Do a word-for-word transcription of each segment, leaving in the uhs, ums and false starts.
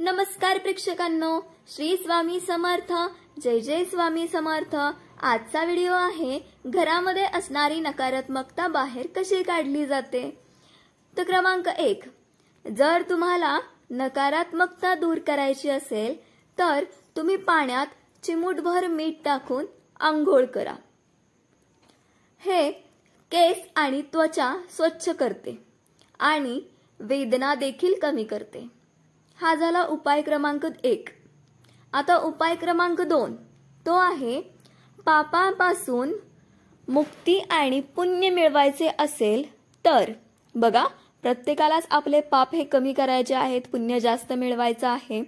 नमस्कार प्रेक्षकांनो, श्री स्वामी समर्थ. जय जय स्वामी समर्थ. आजचा व्हिडिओ आहे घरामध्ये असणारी नकारात्मकता बाहेर कशी काढली जाते. तर क्रमांक एक, जर तुम्हाला नकारात्मकता दूर करायची असेल तर तुम्ही पाण्यात चिमूटभर मीठ टाकून आंघोळ करा. हे केस आणि त्वचा स्वच्छ करते आणि वेदना देखील कमी करते. हा झाला उपाय क्रमांक एक. आता उपाय क्रमांक दोन, तो आहे पापापासून मुक्ती आणि पुण्य मिळवायचे असेल तर. बघा, प्रत्येकालाच आपले पाप हे कमी करायचे आहेत, पुण्य जास्त मिळवायचं आहे.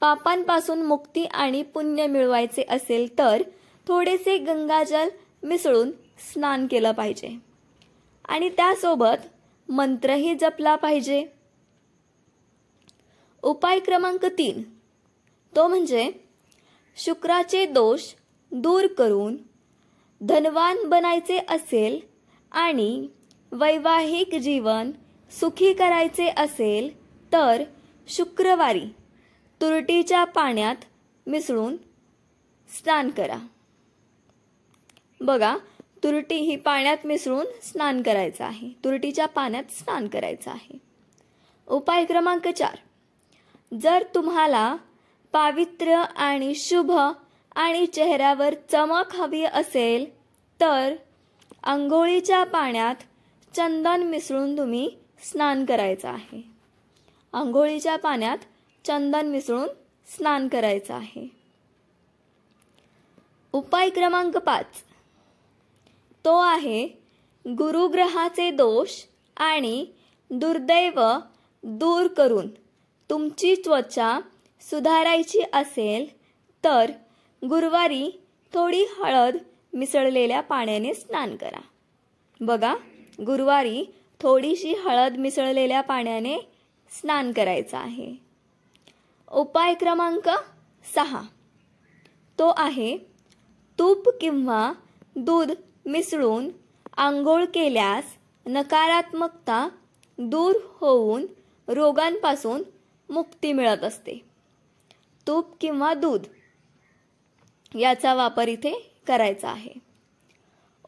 पापांपासून मुक्ती आणि पुण्य मिळवायचे असेल तर थोडेसे गंगाजल मिसळून स्नान केलं पाहिजे आणि त्यासोबत मंत्रही जपला पाहिजे. उपाय क्रमांक तीन, तो म्हणजे शुक्राचे दोष दूर करून धनवान बनायचे असेल आणि वैवाहिक जीवन सुखी करायचे असेल तर शुक्रवारी तुरटीच्या पाण्यात मिसळून स्नान करा. बघा, तुरटी ही पाण्यात मिसळून स्नान करायचं आहे, तुरटीच्या पाण्यात स्नान करायचं आहे. उपाय क्रमांक चार, जर तुम्हाला पवित्र आणि शुभ आणि चेहऱ्यावर चमक हवी असेल तर अंघोळीच्या पाण्यात चंदन मिसळून तुम्ही स्नान करायचं आहे. अंघोळीच्या पाण्यात चंदन मिसळून स्नान करायचं आहे. उपाय क्रमांक पाच, तो आहे गुरुग्रहाचे दोष आणि दुर्दैव दूर करून तुमची त्वचा सुधारायची असेल तर गुरुवारी थोडी हळद मिसळलेल्या पाण्याने स्नान करा. बघा, गुरुवारी थोडीशी हळद मिसळलेल्या पाण्याने स्नान करायचं आहे. उपाय क्रमांक सहा, तो आहे तूप किंवा दूध मिसळून आंघोळ केल्यास नकारात्मकता दूर होऊन रोगांपासून मुक्ती मिळत असते. तूप किंवा दूध याचा वापर इथे करायचा आहे.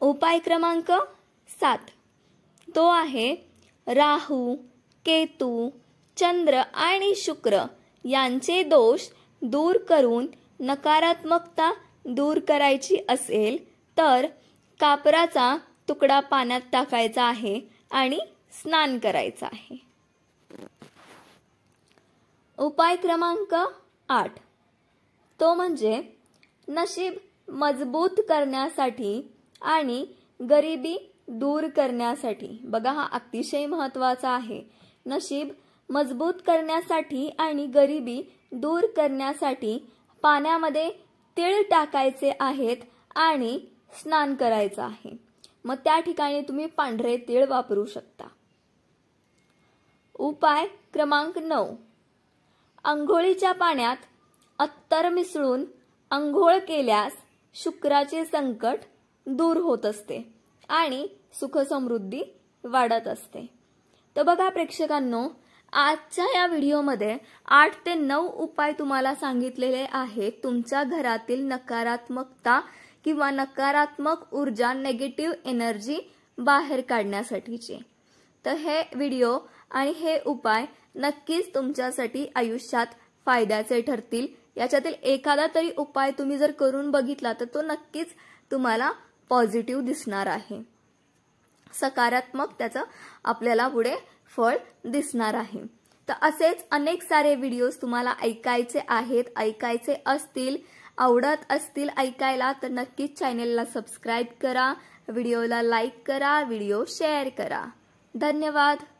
उपाय क्रमांक सात, तो आहे राहू, केतू, चंद्र आणि शुक्र यांचे दोष दूर करून नकारात्मकता दूर करायची असेल तर कापराचा तुकडा पाण्यात टाकायचा आहे आणि स्नान करायचं आहे. उपाय क्रमांक आठ, तो म्हणजे नशीब मजबूत करण्यासाठी आणि गरिबी दूर करण्यासाठी. बघा, हा अतिशय महत्त्वाचा आहे. नशीब मजबूत करण्यासाठी आणि गरिबी दूर करण्यासाठी पाण्यामध्ये तीळ टाकायचे आहेत आणि स्नान करायचं आहे. मग त्या ठिकाणी तुम्ही पांढरे तीळ वापरू शकता. उपाय क्रमांक नऊ, अंघोळीच्या पाण्यात अत्तर मिसळून अंघोळ केल्यास शुक्राचे संकट दूर होत असते आणि सुखसमृद्धी वाढत असते. तर बघा प्रेक्षकांनो, आजच्या या व्हिडिओमध्ये आठ ते नऊ उपाय तुम्हाला सांगितलेले आहेत तुमच्या घरातील नकारात्मकता किंवा नकारात्मक ऊर्जा, नेगेटिव्ह एनर्जी बाहेर काढण्यासाठीचे. तर हे व्हिडिओ आणि हे उपाय नक्कीच तुमच्यासाठी आयुष्यात फायद्याचे ठरतील. याच्यातील एखादा तरी उपाय तुम्ही जर करून बघितला तर तो नक्कीच तुम्हाला पॉझिटिव्ह दिसणार आहे, सकारात्मक त्याचं आपल्याला पुढे फळ दिसणार आहे. तर असेच अनेक सारे व्हिडिओज तुम्हाला ऐकायचे आहेत, ऐकायचे असतील, आवडत असतील ऐकायला तर नक्कीच चॅनेलला सबस्क्राईब करा, व्हिडिओला लाईक करा, व्हिडिओ शेअर करा. धन्यवाद.